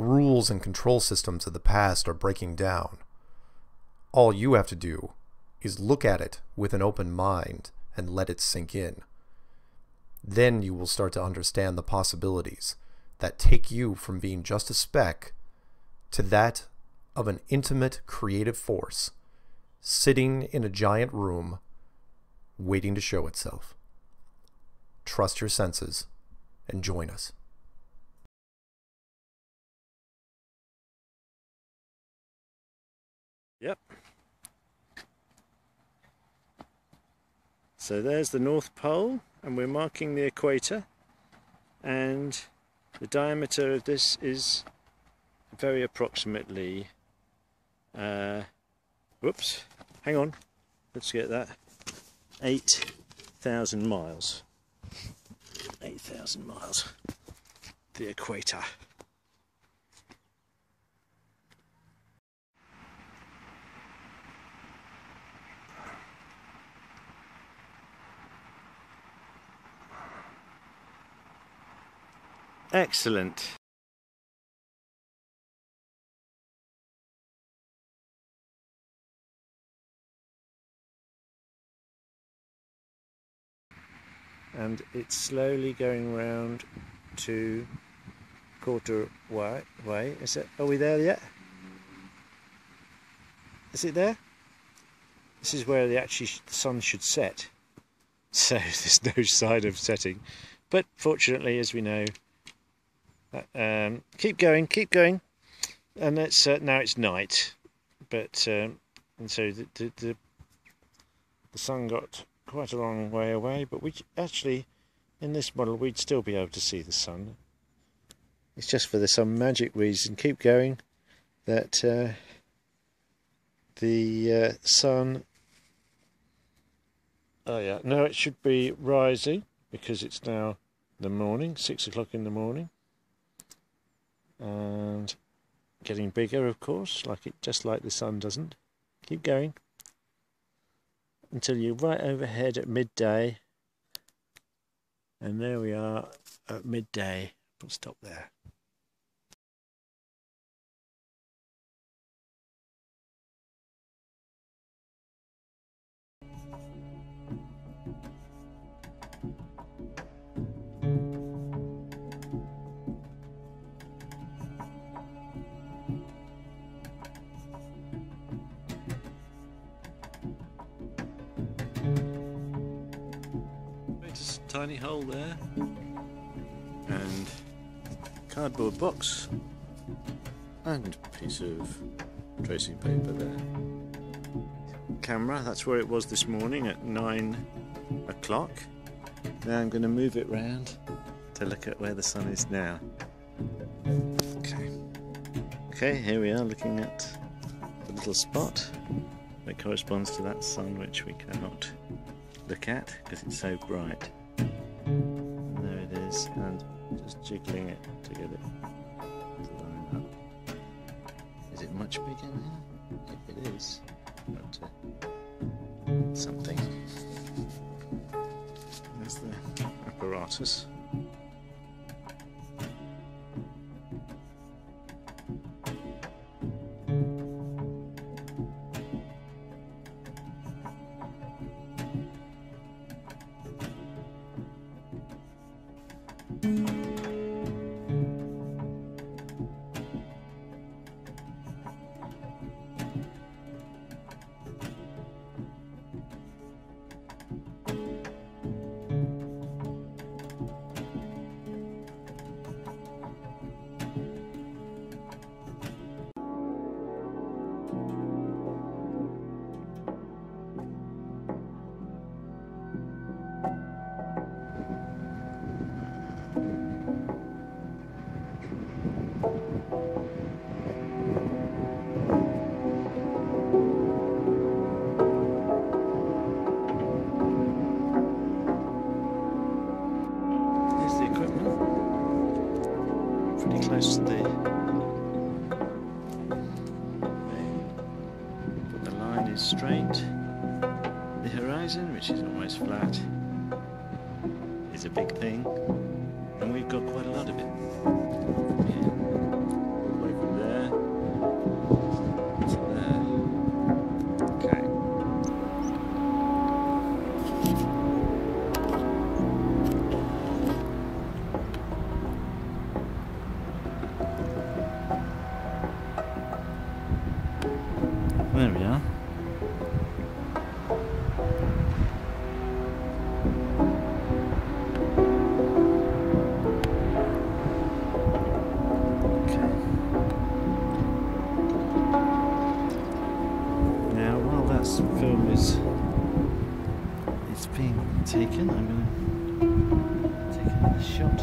Rules and control systems of the past are breaking down. All you have to do is look at it with an open mind and let it sink in. Then you will start to understand the possibilities that take you from being just a speck to that of an intimate creative force sitting in a giant room waiting to show itself. Trust your senses and join us. Yep. So there's the North Pole, and we're marking the equator, and the diameter of this is very approximately, whoops, hang on, let's get that, 8,000 miles. 8,000 miles, the equator. Excellent. And it's slowly going round to quarter way. Is it? Are we there yet? Is it there? This is where the sun should set. So there's no sign of setting. But fortunately, as we know, keep going, and it's now it's night, but and so the sun got quite a long way away, but we actually in this model we'd still be able to see the sun. It's just for some magic reason, keep going, that the sun. Oh yeah, no, it should be rising because it's now the morning, 6 o'clock in the morning. And getting bigger, of course, just like the sun doesn't. Keep going until you're right overhead at midday, and there we are at midday. We'll stop there. Tiny hole there, and cardboard box, and a piece of tracing paper there. Camera, that's where it was this morning at 9 o'clock. Now I'm going to move it round to look at where the sun is now. Okay, here we are looking at the little spot that corresponds to that sun, which we cannot look at because it's so bright. And just jiggling it to get it to line up. Is it much bigger now? It is, but something. There's the apparatus. The line is straight. The horizon, which is almost flat, is a big thing, and we've got quite a lot of it. Yeah. There we are. Taken, I'm going to take another shot.